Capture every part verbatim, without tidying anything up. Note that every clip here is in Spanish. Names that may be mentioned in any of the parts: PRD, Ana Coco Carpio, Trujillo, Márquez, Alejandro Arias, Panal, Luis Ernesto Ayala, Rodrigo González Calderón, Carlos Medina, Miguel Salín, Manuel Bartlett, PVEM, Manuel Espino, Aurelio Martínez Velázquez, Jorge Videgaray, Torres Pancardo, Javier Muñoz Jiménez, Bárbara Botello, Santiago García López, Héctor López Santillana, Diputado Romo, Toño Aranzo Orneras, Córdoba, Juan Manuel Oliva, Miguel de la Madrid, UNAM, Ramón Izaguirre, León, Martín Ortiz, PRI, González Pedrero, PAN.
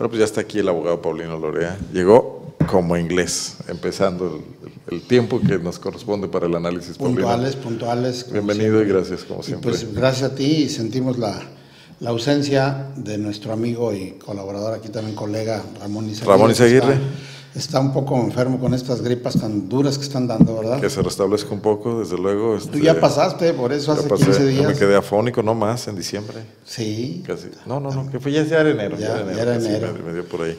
Bueno, pues ya está aquí el abogado Paulino Lorea. Llegó como inglés, empezando el, el tiempo que nos corresponde para el análisis. Puntuales, Paulino. puntuales. Bienvenido siempre. Y gracias, como siempre. Y pues gracias a ti, y sentimos la, la ausencia de nuestro amigo y colaborador, aquí también colega, Ramón Izaguirre. Ramón Izaguirre. Está un poco enfermo con estas gripas tan duras que están dando, ¿verdad? Que se restablezca un poco, desde luego. Este, Tú ya pasaste, por eso hace pasé, quince días. Yo me quedé afónico, no más, en diciembre. Sí. Casi. No, no, no, que fue ya, ya era enero. Ya, ya era enero. Ya era enero. Me, me dio por ahí.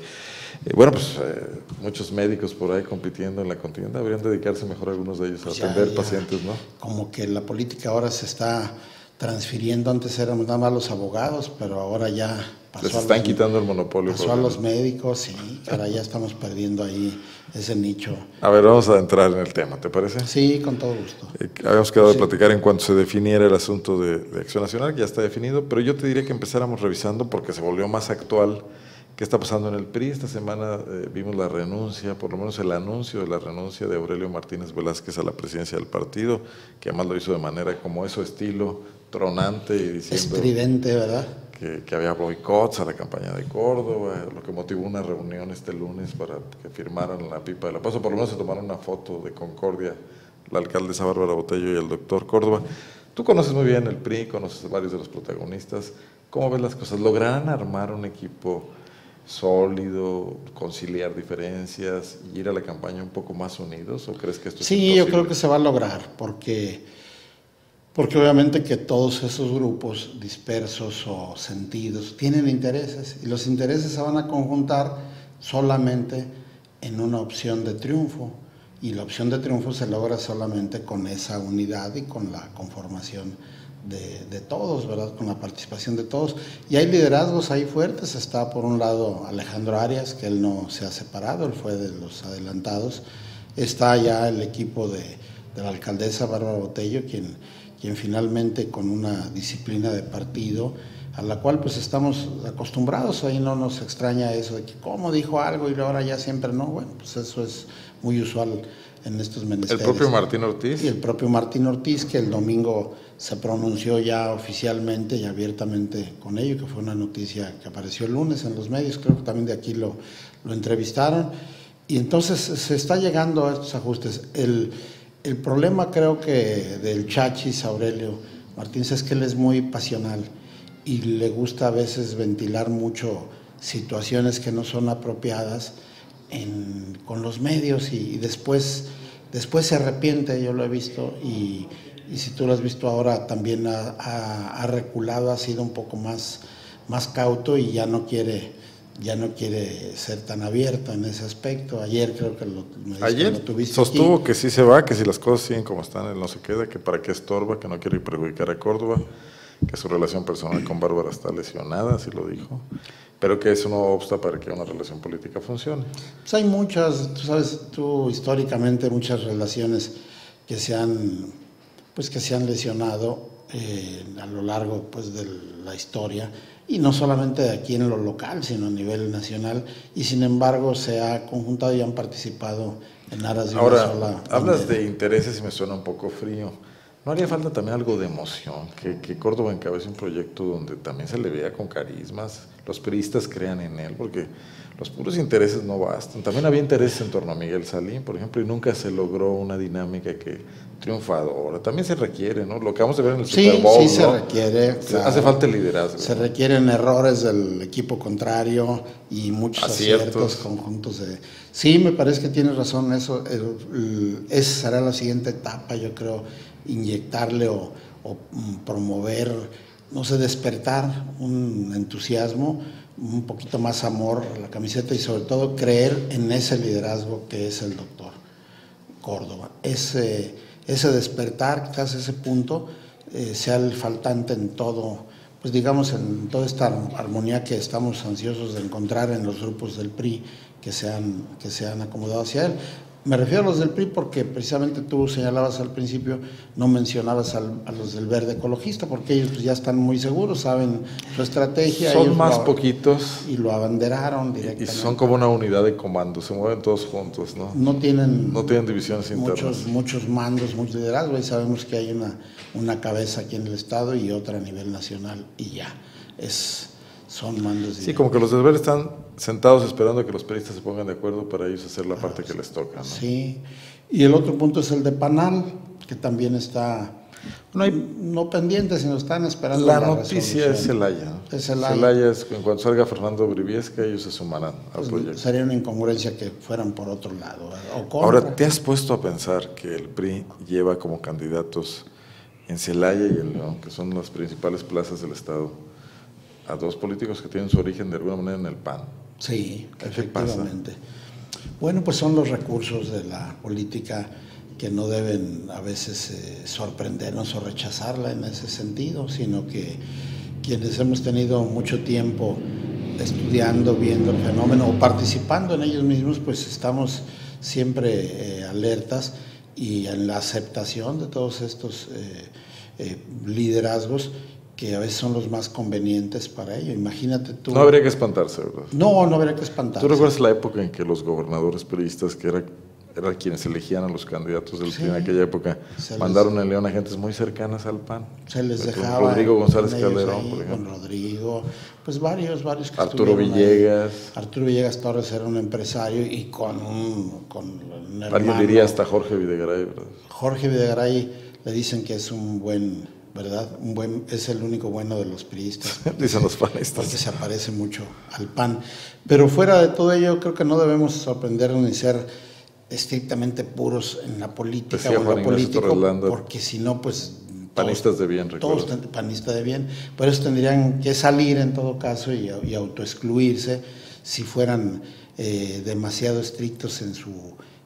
Eh, bueno, pues eh, muchos médicos por ahí compitiendo en la contienda, deberían dedicarse mejor algunos de ellos a ya, atender ya. pacientes, ¿no? Como que la política ahora se está transfiriendo, antes éramos nada más los abogados, pero ahora ya pasó. Les están a los, quitando el monopolio. Pasó a los médicos, sí, ahora ya estamos perdiendo ahí ese nicho. A ver, vamos a entrar en el tema, ¿te parece? Sí, con todo gusto. Eh, habíamos quedado sí. de platicar en cuanto se definiera el asunto de, de Acción Nacional, que ya está definido, pero yo te diría que empezáramos revisando, porque se volvió más actual, qué está pasando en el P R I. Esta semana eh, vimos la renuncia, por lo menos el anuncio de la renuncia de Aurelio Martínez Velázquez a la presidencia del partido, que además lo hizo de manera como eso estilo, tronante y diciendo estridente, ¿verdad? Que, que había boicots a la campaña de Córdoba, lo que motivó una reunión este lunes para que firmaran la pipa de la paz, o por lo menos se tomaron una foto de concordia, la alcaldesa Bárbara Botello y el doctor Córdoba. Tú conoces muy bien el P R I, conoces a varios de los protagonistas. ¿Cómo ves las cosas? ¿Lograrán armar un equipo sólido, conciliar diferencias y ir a la campaña un poco más unidos? ¿O crees que esto es imposible? Sí, yo creo que se va a lograr, porque... Porque obviamente que todos esos grupos dispersos o sentidos tienen intereses, y los intereses se van a conjuntar solamente en una opción de triunfo, y la opción de triunfo se logra solamente con esa unidad y con la conformación de, de todos, ¿verdad? Con la participación de todos. Y hay liderazgos ahí fuertes. Está por un lado Alejandro Arias, que él no se ha separado, él fue de los adelantados. Está ya el equipo de, de la alcaldesa Bárbara Botello, quien... quien finalmente con una disciplina de partido a la cual pues estamos acostumbrados, ahí no nos extraña eso de que cómo dijo algo y ahora ya siempre no. Bueno, pues eso es muy usual en estos menesteres. El propio Martín Ortiz. Y el propio Martín Ortiz, que el domingo se pronunció ya oficialmente y abiertamente con ello, que fue una noticia que apareció el lunes en los medios, creo que también de aquí lo, lo entrevistaron, y entonces se está llegando a estos ajustes. El... El problema, creo que, del chachis Aurelio Martínez es que él es muy pasional y le gusta a veces ventilar mucho situaciones que no son apropiadas en, con los medios, y, y después, después se arrepiente, yo lo he visto, y, y si tú lo has visto ahora también ha, ha, ha reculado, ha sido un poco más, más cauto y ya no quiere... ya no quiere ser tan abierto en ese aspecto. Ayer creo que lo, me Ayer que lo tuviste sostuvo aquí. Que sí se va, que si las cosas siguen como están, él no se queda, que para qué estorba, que no quiere perjudicar a Córdoba, que su relación personal con Bárbara está lesionada, así lo dijo, pero que eso no obsta para que una relación política funcione. Pues hay muchas, tú sabes, tú históricamente muchas relaciones que se han, pues que se han lesionado eh, a lo largo pues de la historia, y no solamente aquí en lo local, sino a nivel nacional, y sin embargo se ha conjuntado y han participado en aras de una sola bandera. Hablas de intereses y me suena un poco frío. ¿No haría falta también algo de emoción? Que, que Córdoba encabece un proyecto donde también se le vea con carismas, los periodistas crean en él, porque los puros intereses no bastan. También había intereses en torno a Miguel Salín, por ejemplo, y nunca se logró una dinámica que triunfadora. También se requiere, ¿no? Lo que vamos a ver en el sí, Super Bowl. Sí, sí, ¿no? Se requiere. Claro. Hace falta el liderazgo. Se requieren errores del equipo contrario y muchos aciertos, aciertos conjuntos. De... Sí, me parece que tienes razón. Eso, el, esa será la siguiente etapa, yo creo, inyectarle o, o promover, no sé, despertar un entusiasmo, un poquito más amor a la camiseta y sobre todo creer en ese liderazgo que es el doctor Córdoba. Ese, ese despertar, quizás ese punto, eh, sea el faltante en todo, pues digamos, en toda esta armonía que estamos ansiosos de encontrar en los grupos del P R I que se han, que se han acomodado hacia él. Me refiero a los del P R I porque precisamente tú señalabas al principio, no mencionabas al, a los del Verde Ecologista, porque ellos pues ya están muy seguros, saben su estrategia. Son ellos más lo, poquitos. Y lo abanderaron directamente. Y son como una unidad de comando, se mueven todos juntos, ¿no? No tienen, no tienen divisiones internas. Muchos, muchos mandos, muchos liderazgos, y sabemos que hay una, una cabeza aquí en el Estado y otra a nivel nacional, y ya. Es... Son mandos de... Sí, como que los del B E R están sentados esperando a que los periodistas se pongan de acuerdo para ellos hacer la parte que les toca, ¿no? Sí, y el otro punto es el de Panal, que también está... No hay no pendientes, sino están esperando la, la noticia resolución. Es Celaya. Es Celaya. Celaya es, en cuanto salga Fernando Bribiesca, ellos se sumarán al proyecto. Sería una incongruencia que fueran por otro lado. O Ahora, ¿te has puesto a pensar que el P R I lleva como candidatos en Celaya y el León, que son las principales plazas del Estado, a dos políticos que tienen su origen de alguna manera en el P A N? Sí, efectivamente. Bueno, pues son los recursos de la política que no deben a veces eh, sorprendernos o rechazarla en ese sentido, sino que quienes hemos tenido mucho tiempo estudiando, viendo el fenómeno o participando en ellos mismos, pues estamos siempre eh, alertas y en la aceptación de todos estos eh, eh, liderazgos que a veces son los más convenientes para ello. Imagínate tú... No habría que espantarse, ¿verdad? No, no habría que espantarse. ¿Tú recuerdas la época en que los gobernadores periodistas que eran... eran quienes elegían a los candidatos del P R I en aquella época, les, mandaron en León a gentes muy cercanas al P A N. Se les dejaba... Rodrigo González Calderón, ahí, por ejemplo. Con Rodrigo, pues varios, varios que Arturo Villegas. Ahí. Arturo Villegas Torres era un empresario y con un, con un hermano. Alguien diría hasta Jorge Videgaray, ¿verdad? Jorge Videgaray le dicen que es un buen, ¿verdad? Un buen, es el único bueno de los priistas. Dicen los panistas. Porque se aparece mucho al P A N. Pero fuera de todo ello, creo que no debemos sorprendernos ni ser... estrictamente puros en la política, decía o en lo político, Orlando, porque si no, pues... Panistas todos, de bien, recuerdo. Todos panistas de bien, por eso tendrían que salir en todo caso y, y autoexcluirse si fueran eh, demasiado estrictos en su,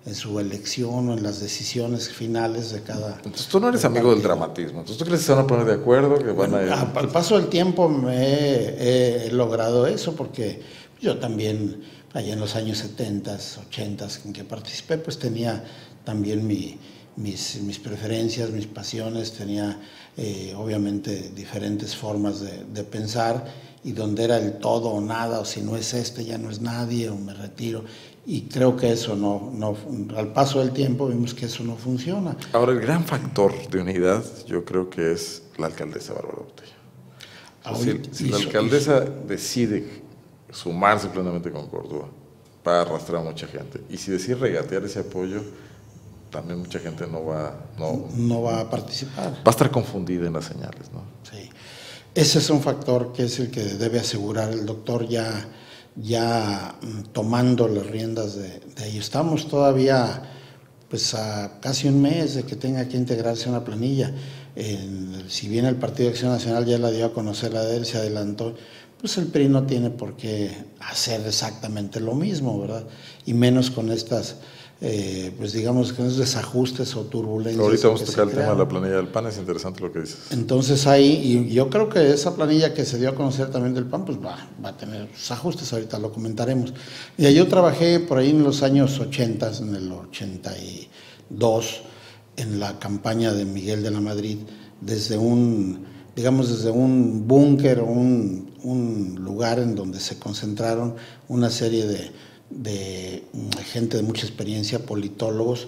en su elección o en las decisiones finales de cada... Entonces tú no eres de amigo del dramatismo, entonces tú crees que se van a poner de acuerdo, que van bueno, a... a... Al paso del tiempo me he, he logrado eso, porque yo también... Allá en los años setenta, ochenta, en que participé, pues tenía también mi, mis, mis preferencias, mis pasiones, tenía eh, obviamente diferentes formas de, de pensar, y donde era el todo o nada, o si no es este ya no es nadie, o me retiro. Y creo que eso no, no al paso del tiempo vimos que eso no funciona. Ahora, el gran factor de unidad yo creo que es la alcaldesa Bárbara Botello. O sea, si, hizo, si la alcaldesa hizo. decide... sumarse plenamente con Córdoba para arrastrar a mucha gente, y si decir regatear ese apoyo, también mucha gente no va, no, no va a participar, va a estar confundida en las señales, ¿no? Sí, ese es un factor que es el que debe asegurar el doctor, ya, ya tomando las riendas de, de ello. Estamos todavía pues a casi un mes de que tenga que integrarse una planilla. En, si bien el Partido de Acción Nacional ya la dio a conocer, la de él se adelantó, pues el P R I no tiene por qué hacer exactamente lo mismo, ¿verdad? Y menos con estas, eh, pues digamos, con esos desajustes o turbulencias. Ahorita vamos a tocar el tema de la planilla del P A N, es interesante lo que dices. Entonces ahí, y yo creo que esa planilla que se dio a conocer también del P A N, pues va, va a tener sus ajustes, ahorita lo comentaremos. Y yo trabajé por ahí en los años ochenta, en el ochenta y dos, en la campaña de Miguel de la Madrid, desde un... digamos desde un búnker o un, un lugar en donde se concentraron una serie de, de gente de mucha experiencia, politólogos.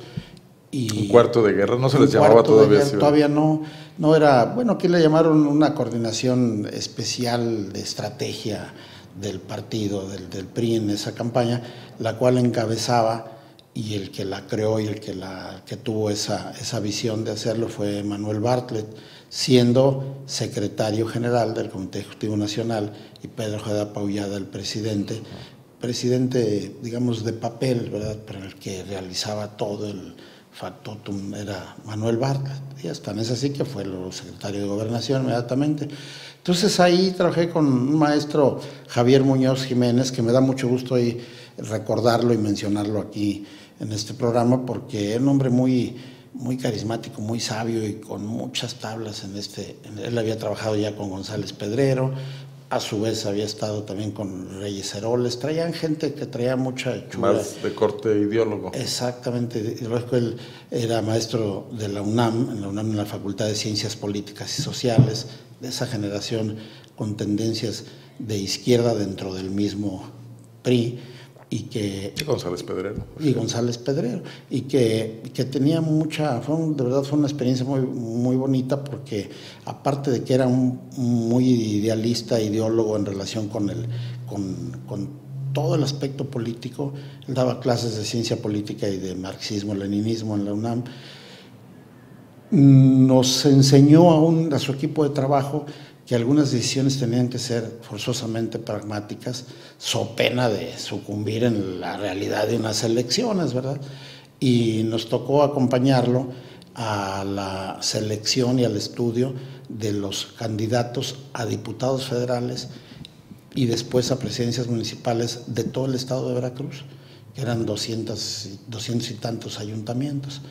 Y un cuarto de guerra, no se les llamaba todavía. Guerra, todavía no, no era, bueno, aquí le llamaron una coordinación especial de estrategia del partido, del, del P R I en esa campaña, la cual encabezaba, y el que la creó y el que, la, que tuvo esa, esa visión de hacerlo fue Manuel Bartlett, siendo secretario general del Comité Ejecutivo Nacional y Pedro Jara Paullada el presidente, presidente digamos de papel, ¿verdad? Pero el que realizaba todo el factotum era Manuel Bartlett, y hasta es así que fue el secretario de Gobernación inmediatamente. Entonces ahí trabajé con un maestro, Javier Muñoz Jiménez, que me da mucho gusto ahí recordarlo y mencionarlo aquí en este programa, porque es un hombre muy, muy carismático, muy sabio y con muchas tablas en este. Él había trabajado ya con González Pedrero, a su vez había estado también con Reyes Heroles, traían gente que traía mucha hechura. Más de corte ideólogo. Exactamente, ideológico. Él era maestro de la UNAM, en la UNAM en la Facultad de Ciencias Políticas y Sociales, de esa generación con tendencias de izquierda dentro del mismo P R I, y que y González Pedrero y González Pedrero y que, que tenía mucha, fue un, de verdad fue una experiencia muy, muy bonita, porque aparte de que era un muy idealista, ideólogo en relación con el con, con todo el aspecto político, él daba clases de ciencia política y de marxismo, leninismo en la UNAM, nos enseñó a, un, a su equipo de trabajo que algunas decisiones tenían que ser forzosamente pragmáticas, so pena de sucumbir en la realidad de unas elecciones, ¿verdad? Y nos tocó acompañarlo a la selección y al estudio de los candidatos a diputados federales y después a presidencias municipales de todo el estado de Veracruz, que eran doscientos, doscientos y tantos ayuntamientos.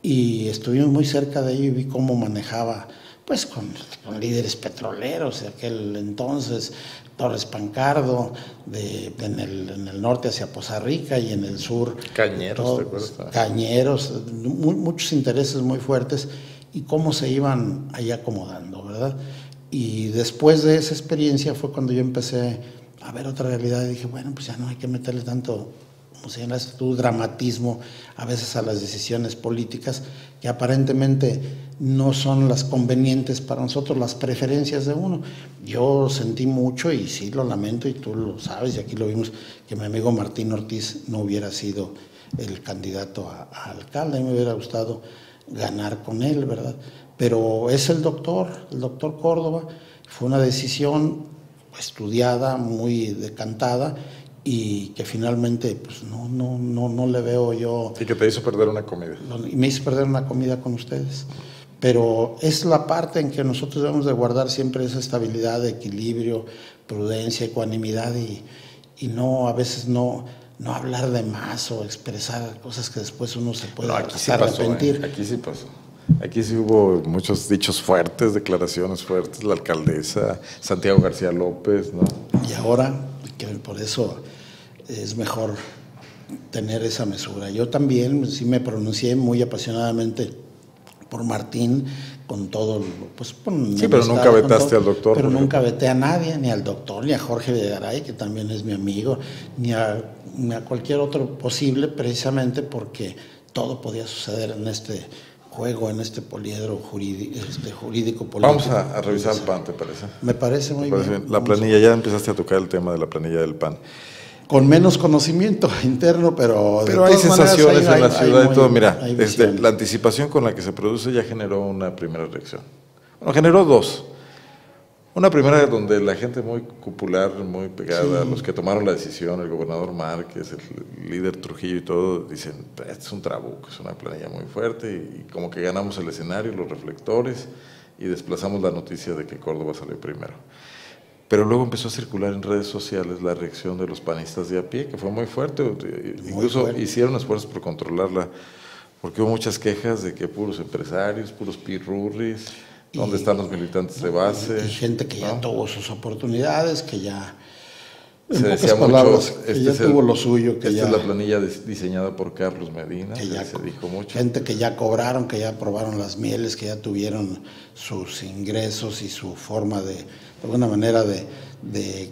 Y estuvimos muy cerca de ello y vi cómo manejaba, pues con, con líderes petroleros de aquel entonces, Torres Pancardo, de, de en, el, en el norte hacia Poza Rica y en el sur. Cañeros, todo, ¿te acuerdas? Cañeros, muy, muchos intereses muy fuertes y cómo se iban ahí acomodando, ¿verdad? Y después de esa experiencia fue cuando yo empecé a ver otra realidad y dije, bueno, pues ya no hay que meterle tanto, como se llama esto, dramatismo a veces a las decisiones políticas que aparentemente no son las convenientes para nosotros, las preferencias de uno. Yo sentí mucho, y sí lo lamento, y tú lo sabes, y aquí lo vimos, que mi amigo Martín Ortiz no hubiera sido el candidato a, a alcalde. A mí me hubiera gustado ganar con él, ¿verdad? Pero es el doctor, el doctor Córdoba, fue una decisión estudiada, muy decantada, y que finalmente pues no, no, no, no le veo yo... Y que te hizo perder una comida. Y me hizo perder una comida con ustedes. Pero es la parte en que nosotros debemos de guardar siempre esa estabilidad, equilibrio, prudencia, ecuanimidad y, y no a veces no, no hablar de más o expresar cosas que después uno se puede no, aquí sí pasó, arrepentir. Eh. Aquí sí pasó. Aquí sí hubo muchos dichos fuertes, declaraciones fuertes, la alcaldesa, Santiago García López, ¿no? Y ahora, que por eso es mejor tener esa mesura. Yo también sí me pronuncié muy apasionadamente por Martín, con todo, pues... Con sí, pero amistad, nunca vetaste todo, al doctor. Pero nunca veté a nadie, ni al doctor, ni a Jorge Videgaray, que también es mi amigo, ni a, ni a cualquier otro posible, precisamente porque todo podía suceder en este juego, en este poliedro jurídico, este jurídico político. Vamos a, a revisar el P A N, ¿te parece? Me parece muy parece bien. bien. La planilla, ya empezaste a tocar el tema de la planilla del P A N. Con menos conocimiento interno, pero... Pero hay sensaciones maneras, hay, en la hay, ciudad hay, y todo. Mira, desde la anticipación con la que se produce ya generó una primera reacción. Bueno, generó dos. Una primera donde la gente muy cupular, muy pegada, sí, los que tomaron la decisión, el gobernador Márquez, el líder Trujillo y todo, dicen, es un trabuco, es una planilla muy fuerte y, y como que ganamos el escenario, los reflectores y desplazamos la noticia de que Córdoba salió primero. Pero luego empezó a circular en redes sociales la reacción de los panistas de a pie, que fue muy fuerte, muy incluso fuerte. Hicieron esfuerzos por controlarla, porque hubo muchas quejas de que puros empresarios, puros pirurris, y, ¿dónde están los militantes de base? Y gente que ¿no? ya tuvo sus oportunidades, que ya... Se decía mucho, este que ya es el, tuvo lo suyo. Que esta ya, es la planilla de, diseñada por Carlos Medina, que ya se dijo mucho. Gente que ya cobraron, que ya aprobaron las mieles, que ya tuvieron sus ingresos y su forma de, de alguna manera, de, de,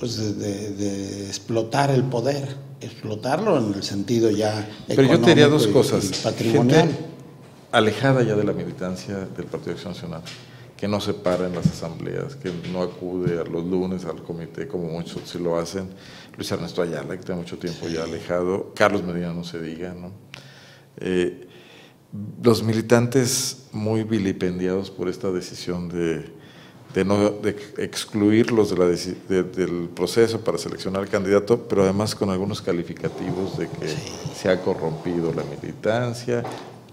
pues de, de, de explotar el poder, explotarlo en el sentido ya económico. Pero yo te diría dos cosas. Patrimonial. Gente alejada ya de la militancia del Partido de Acción Nacional, que no se para en las asambleas, que no acude a los lunes al comité, como muchos sí lo hacen. Luis Ernesto Ayala, que está mucho tiempo ya alejado. Carlos Medina, no se diga, ¿no? Eh, los militantes muy vilipendiados por esta decisión de, de, no, de excluirlos de la, de, del proceso para seleccionar al candidato, pero además con algunos calificativos de que se ha corrompido la militancia,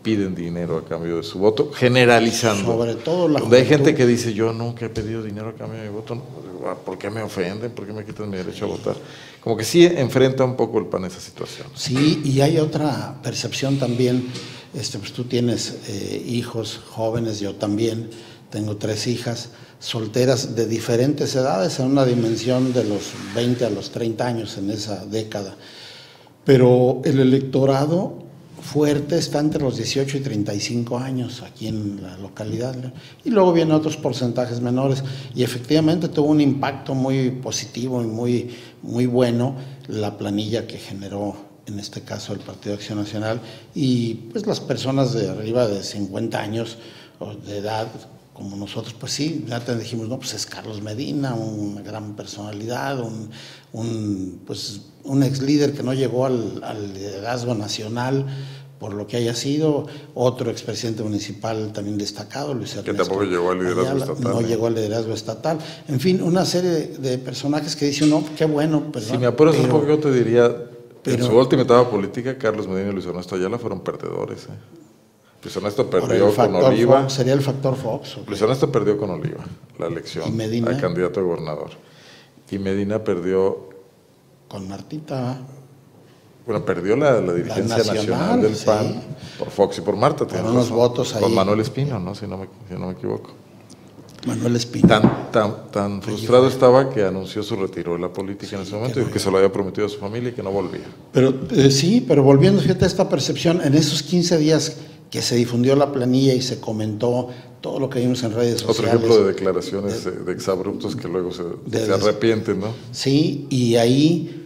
piden dinero a cambio de su voto, generalizando. Sobre todo la juventud. Hay gente que dice, yo nunca he pedido dinero a cambio de mi voto, ¿por qué me ofenden? ¿Por qué me quitan mi derecho a votar? Como que sí enfrenta un poco el P A N esa situación. Sí, y hay otra percepción también, este, pues tú tienes eh, hijos jóvenes, yo también tengo tres hijas solteras de diferentes edades, en una dimensión de los veinte a los treinta años en esa década, pero el electorado fuerte está entre los dieciocho y treinta y cinco años aquí en la localidad, y luego vienen otros porcentajes menores, y efectivamente tuvo un impacto muy positivo y muy, muy bueno la planilla que generó en este caso el Partido de Acción Nacional, y pues las personas de arriba de cincuenta años de edad como nosotros, pues sí, ya te dijimos, no, pues es Carlos Medina, una gran personalidad, un, un, pues, un ex líder que no llegó al, al liderazgo nacional por lo que haya sido, otro expresidente municipal también destacado, Luis Ernesto, que tampoco llegó al liderazgo Ayala, estatal. No eh. llegó al liderazgo estatal. En fin, una serie de personajes que dicen, no, qué bueno. Perdón, si me apuras un poco, yo te diría, pero, en su última etapa política, Carlos Medina y Luis Ernesto Ayala fueron perdedores, ¿eh? Luis Ernesto perdió con Oliva. Fox, ¿sería el factor Fox? Okay. Luis Ernesto perdió con Oliva la elección al candidato a gobernador. Y Medina perdió... Con Martita. Bueno, perdió la, la dirigencia la nacional, nacional del sí. P A N por Fox y por Marta. Con unos razón. votos ahí. Con Manuel Espino, ¿no? Si no me, si no me equivoco. Manuel Espino. Tan, tan, tan frustrado estaba que anunció su retiro de la política, sí, en ese momento, y que se lo había prometido a su familia y que no volvía. Pero eh, sí, pero volviendo, fíjate, a esta percepción, en esos quince días que se difundió la planilla y se comentó todo lo que vimos en redes sociales. Otro ejemplo de declaraciones de, de exabruptos que luego se, de, se arrepienten, ¿no? Sí, y ahí,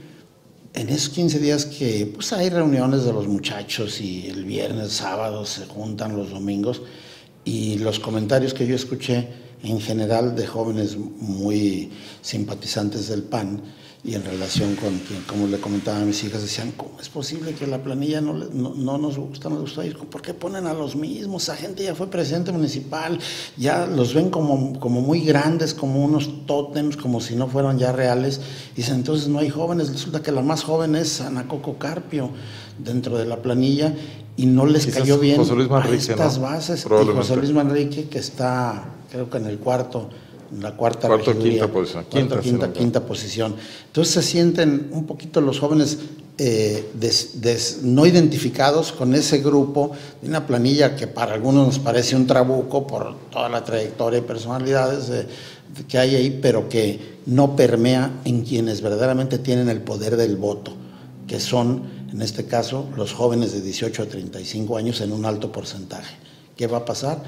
en esos quince días que pues hay reuniones de los muchachos y el viernes, sábado, se juntan los domingos, y los comentarios que yo escuché en general de jóvenes muy simpatizantes del P A N, y en relación con, como le comentaba a mis hijas, decían, ¿cómo es posible que la planilla no, no, no nos gusta, no les gusta? ¿Por qué ponen a los mismos? Esa gente ya fue presidente municipal, ya los ven como, como muy grandes, como unos tótems, como si no fueran ya reales. Y dicen, entonces no hay jóvenes. Resulta que la más joven es Ana Coco Carpio dentro de la planilla, y no les Quizás cayó bien José Luis Manrique, a estas ¿no? bases. Y José Luis Manrique, que está, creo que en el cuarto... la cuarta Cuarto, quinta posición. Cuarto, quinta, quinta, quinta posición. Entonces se sienten un poquito los jóvenes eh, des, des, no identificados con ese grupo, de una planilla que para algunos nos parece un trabuco por toda la trayectoria y personalidades de, de que hay ahí, pero que no permea en quienes verdaderamente tienen el poder del voto, que son, en este caso, los jóvenes de dieciocho a treinta y cinco años en un alto porcentaje. ¿Qué va a pasar?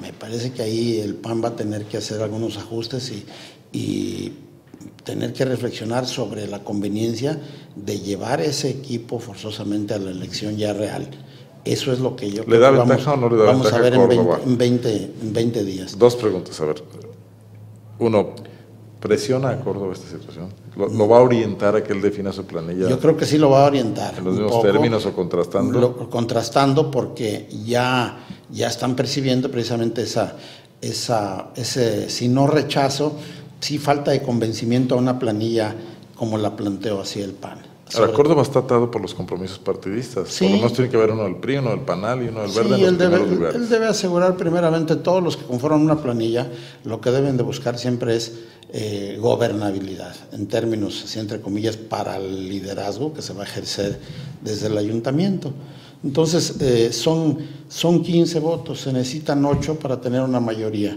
Me parece que ahí el P A N va a tener que hacer algunos ajustes y, y tener que reflexionar sobre la conveniencia de llevar ese equipo forzosamente a la elección ya real. Eso es lo que yo creo que vamos, no vamos a ver en veinte, en, veinte, en veinte días. Dos preguntas, a ver. Uno, ¿presiona a Córdoba esta situación? ¿Lo, lo va a orientar a que él defina su planilla? Yo creo que sí lo va a orientar. ¿En los mismos poco, términos o contrastando? Lo, contrastando porque ya... ya están percibiendo precisamente esa, esa, ese, si no rechazo, sí falta de convencimiento a una planilla como la planteó así el P A N. Ahora, Córdoba está atado por los compromisos partidistas. Sí. Por lo menos tiene que haber uno del P R I, uno del Panal y uno del Verde. Sí, en los él, debe, él debe asegurar primeramente todos los que conforman una planilla, lo que deben de buscar siempre es eh, gobernabilidad, en términos, así entre comillas, para el liderazgo que se va a ejercer desde el ayuntamiento. Entonces, eh, son, son quince votos, se necesitan ocho para tener una mayoría.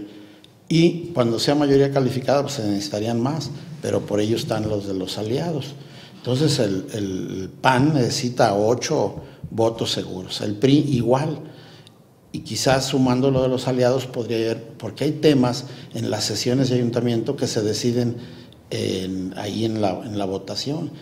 Y cuando sea mayoría calificada, pues se necesitarían más, pero por ello están los de los aliados. Entonces, el, el P A N necesita ocho votos seguros, el P R I igual. Y quizás sumando lo de los aliados podría haber, porque hay temas en las sesiones de ayuntamiento que se deciden en, ahí en la, en la votación.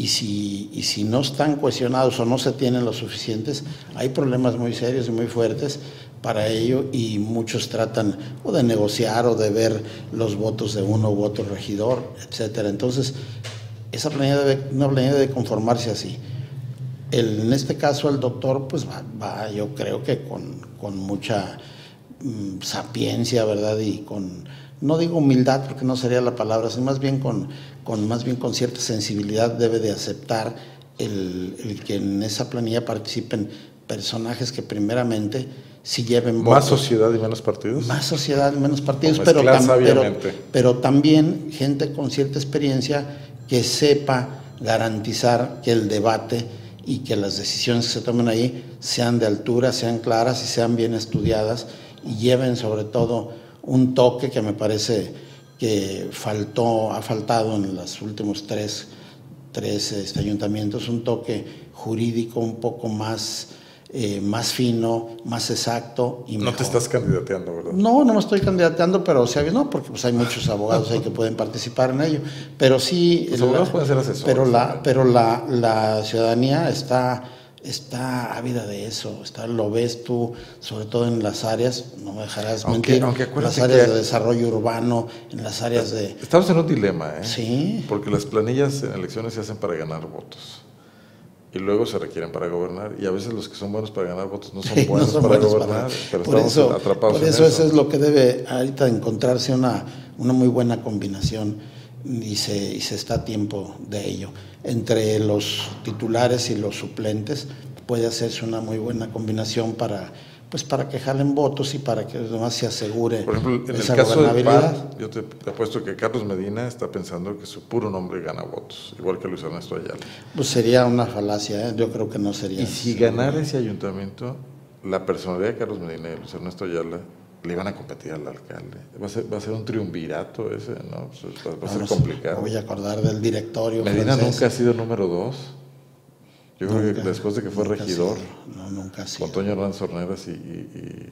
Y si, y si no están cohesionados o no se tienen los suficientes, hay problemas muy serios y muy fuertes para ello, y muchos tratan o de negociar o de ver los votos de uno u otro regidor, etcétera. Entonces, esa planilla debe, una planilla debe conformarse así. El, en este caso, el doctor, pues va, va yo creo que con, con mucha mmm, sapiencia, ¿verdad? Y con... no digo humildad porque no sería la palabra, sino más bien con, con, más bien con cierta sensibilidad debe de aceptar el, el que en esa planilla participen personajes que primeramente sí lleven votos. ¿Más sociedad y menos partidos? Más sociedad y menos partidos, pero, tam, pero, pero también gente con cierta experiencia que sepa garantizar que el debate y que las decisiones que se tomen ahí sean de altura, sean claras y sean bien estudiadas, y lleven sobre todo un toque que me parece que faltó, ha faltado en los últimos tres, tres este, ayuntamientos, un toque jurídico un poco más eh, más fino, más exacto y mejor. No te estás candidateando, ¿verdad? No, no me estoy candidateando, pero o sea, no, porque pues, hay muchos abogados ahí que pueden participar en ello. Pero sí, los abogados pueden ser asesores. Pero la, pero la, la ciudadanía está, está ávida de eso, está, lo ves tú, sobre todo en las áreas, no me dejarás aunque, mentir, aunque en las áreas que... de desarrollo urbano, en las áreas de... Estamos en un dilema, ¿eh? Sí. Porque las planillas en elecciones se hacen para ganar votos y luego se requieren para gobernar, y a veces los que son buenos para ganar votos no son sí, buenos no son para buenos gobernar, para... pero por estamos eso, atrapados por eso en eso. Eso es lo que debe ahorita encontrarse una, una muy buena combinación. Y se, y se está a tiempo de ello. Entre los titulares y los suplentes puede hacerse una muy buena combinación para, pues, para que jalen votos y para que además se asegure. Por ejemplo, en esa el caso del P A N, yo te, te apuesto que Carlos Medina está pensando que su puro nombre gana votos, igual que Luis Ernesto Ayala. Pues sería una falacia, ¿eh? Yo creo que no sería. Y si ganara ese ayuntamiento, la personalidad de Carlos Medina y Luis Ernesto Ayala le van a competir al alcalde. Va a ser, va a ser un triunvirato ese, ¿no? Va, va a ser complicado. Me voy a acordar del directorio Medina francés. Nunca ha sido número dos. Yo nunca, creo que después de que fue regidor. Sido. No, nunca ha sido. Con Toño Aranzo Orneras y... y,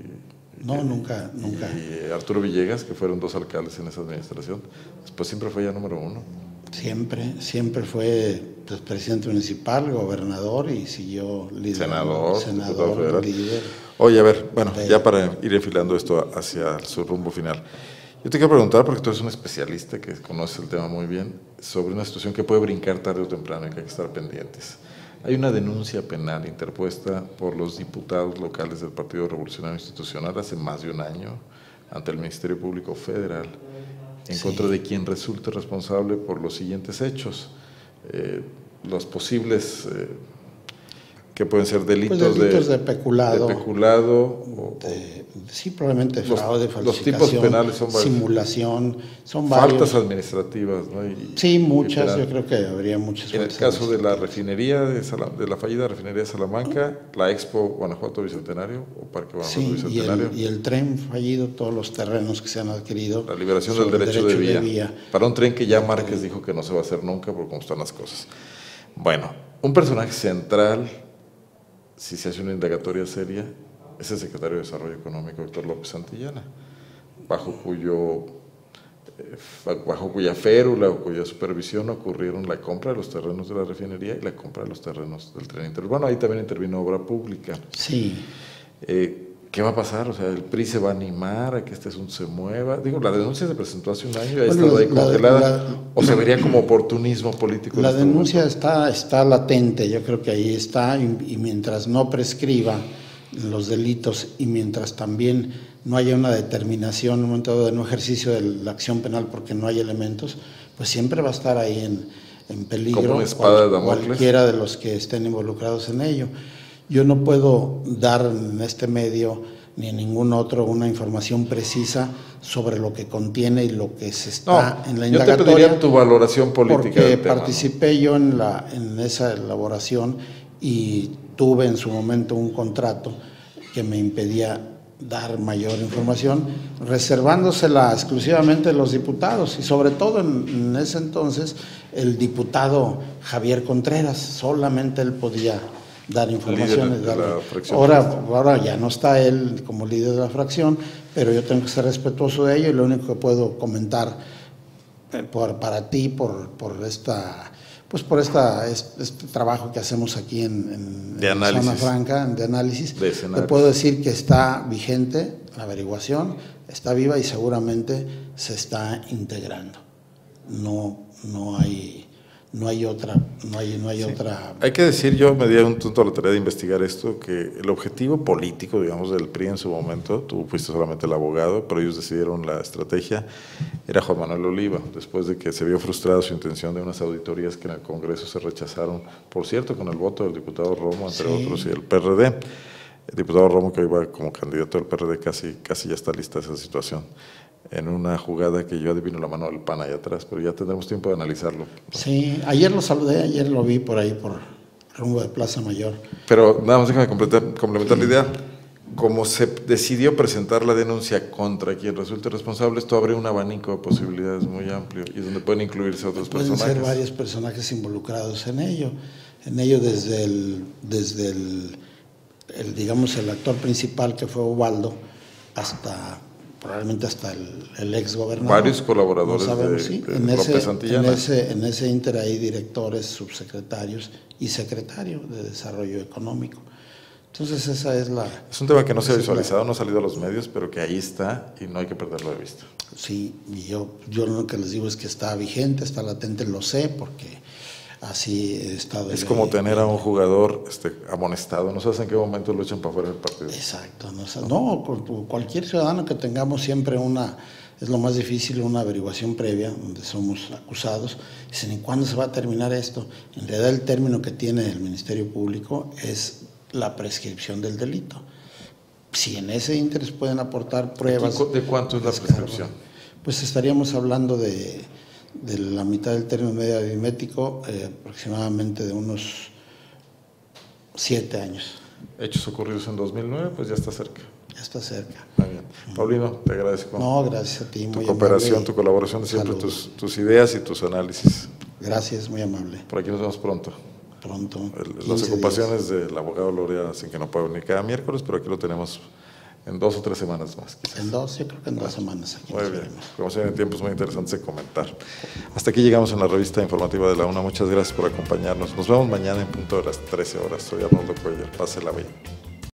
y no, y, nunca, nunca. Y Arturo Villegas, que fueron dos alcaldes en esa administración. Después siempre fue ya número uno. Siempre, siempre fue pues, presidente municipal, gobernador y siguió líder. Senador, senador, líder. Oye, a ver, bueno, ya para ir enfilando esto hacia su rumbo final, yo te quiero preguntar, porque tú eres un especialista que conoce el tema muy bien, sobre una situación que puede brincar tarde o temprano y que hay que estar pendientes. Hay una denuncia penal interpuesta por los diputados locales del Partido Revolucionario Institucional hace más de un año ante el Ministerio Público Federal en sí. contra de quien resulte responsable por los siguientes hechos, eh, los posibles... Eh, que pueden ser delitos, pues delitos de, de peculado, de peculado o, de, sí, probablemente fraude, falsificación, los tipos penales son varios, simulación, son varios. Faltas administrativas, ¿no? Y, sí, muchas, yo creo que habría muchas. En el caso de la refinería, de, Salam, de la fallida refinería de Salamanca, la Expo Guanajuato Bicentenario, o Parque Guanajuato sí, Bicentenario. Y el, y el tren fallido, todos los terrenos que se han adquirido. La liberación del derecho, derecho de, vía, de vía. Para un tren que ya Márquez dijo que no se va a hacer nunca por cómo están las cosas. Bueno, un personaje central... si se hace una indagatoria seria, es el secretario de Desarrollo Económico, doctor López Santillana, bajo, cuyo, eh, bajo cuya férula o cuya supervisión ocurrieron la compra de los terrenos de la refinería y la compra de los terrenos del tren interurbano. Ahí también intervino obra pública. Sí. Eh, ¿Qué va a pasar? O sea, ¿el P R I se va a animar a que este asunto se mueva? Digo, la denuncia se presentó hace un año y ahí bueno, está ahí congelada. La, la, ¿O se vería como oportunismo político? La denuncia está, está latente, yo creo que ahí está. Y, y mientras no prescriba los delitos y mientras también no haya una determinación, un momento de no ejercicio de la acción penal porque no hay elementos, pues siempre va a estar ahí en, en peligro como espada cual, de cualquiera de los que estén involucrados en ello. Yo no puedo dar en este medio ni en ningún otro una información precisa sobre lo que contiene y lo que se está no, en la indagatoria. Yo te pediría tu valoración política porque del tema, participé ¿no? yo en, la, en esa elaboración y tuve en su momento un contrato que me impedía dar mayor información, reservándosela exclusivamente a los diputados y sobre todo en, en ese entonces el diputado Javier Contreras, solamente él podía dar informaciones. Dar... Ahora, ahora ya no está él como líder de la fracción, pero yo tengo que ser respetuoso de ello y lo único que puedo comentar por, para ti, por, por esta, pues por esta este, este trabajo que hacemos aquí en, en, en Zona Franca, de análisis, de te puedo decir que está vigente la averiguación, está viva y seguramente se está integrando. No, no hay... No hay otra, no hay, no hay sí. otra. Hay que decir, yo me di un tonto a la tarea de investigar esto, que el objetivo político, digamos, del P R I en su momento, tú fuiste solamente el abogado, pero ellos decidieron la estrategia, era Juan Manuel Oliva, después de que se vio frustrada su intención de unas auditorías que en el Congreso se rechazaron, por cierto, con el voto del diputado Romo, entre sí. otros, y el P R D. El diputado Romo, que iba como candidato del P R D, casi, casi ya está lista esa situación. En una jugada que yo adivino la mano del P A N allá atrás, pero ya tendremos tiempo de analizarlo. Sí, ayer lo saludé, ayer lo vi por ahí, por rumbo de Plaza Mayor. Pero nada más déjame completar, complementar sí. la idea. Como se decidió presentar la denuncia contra quien resulte responsable, esto abre un abanico de posibilidades muy amplio y es donde pueden incluirse otros pueden personajes. Pueden ser varios personajes involucrados en ello, en ello desde el... Desde el el, digamos, el actor principal, que fue Ubaldo, hasta probablemente hasta el, el ex gobernador. Varios colaboradores, no sabemos, de, sí, de en López Santillana. En ese, en ese inter hay directores, subsecretarios y secretario de Desarrollo Económico. Entonces esa es la... Es un tema que no se ha visualizado, la, no ha salido a los medios, pero que ahí está y no hay que perderlo de vista. Sí, y yo, yo lo que les digo es que está vigente, está latente, lo sé, porque así he estado... Es como tener a un jugador este, amonestado, no sabes en qué momento lo echan para fuera del partido. Exacto, no, no, no cualquier ciudadano que tengamos siempre una... Es lo más difícil, una averiguación previa, donde somos acusados. Dicen, ¿y cuándo se va a terminar esto? En realidad el término que tiene el Ministerio Público es... la prescripción del delito. Si en ese interés pueden aportar pruebas... ¿De cuánto es la prescripción? Pues estaríamos hablando de, de la mitad del término medio aritmético, eh, aproximadamente de unos siete años. Hechos ocurridos en dos mil nueve, pues ya está cerca. Ya está cerca. Muy bien. Paulino, te agradezco. No, gracias a ti. Tu muy cooperación, amable. Tu colaboración de siempre, tus, tus ideas y tus análisis. Gracias, muy amable. Por aquí nos vemos pronto. Pronto, las ocupaciones días. Del abogado Lorea, sin que no pueda venir cada miércoles, pero aquí lo tenemos en dos o tres semanas más. Quizás. En dos, yo creo que en bueno, dos semanas. Aquí muy bien, veremos. Como siempre, en tiempos muy interesantes de comentar. Hasta aquí llegamos en la revista informativa de la UNA. Muchas gracias por acompañarnos. Nos vemos mañana en punto de las trece horas. Soy Arnoldo Cuellar. Pásela bien.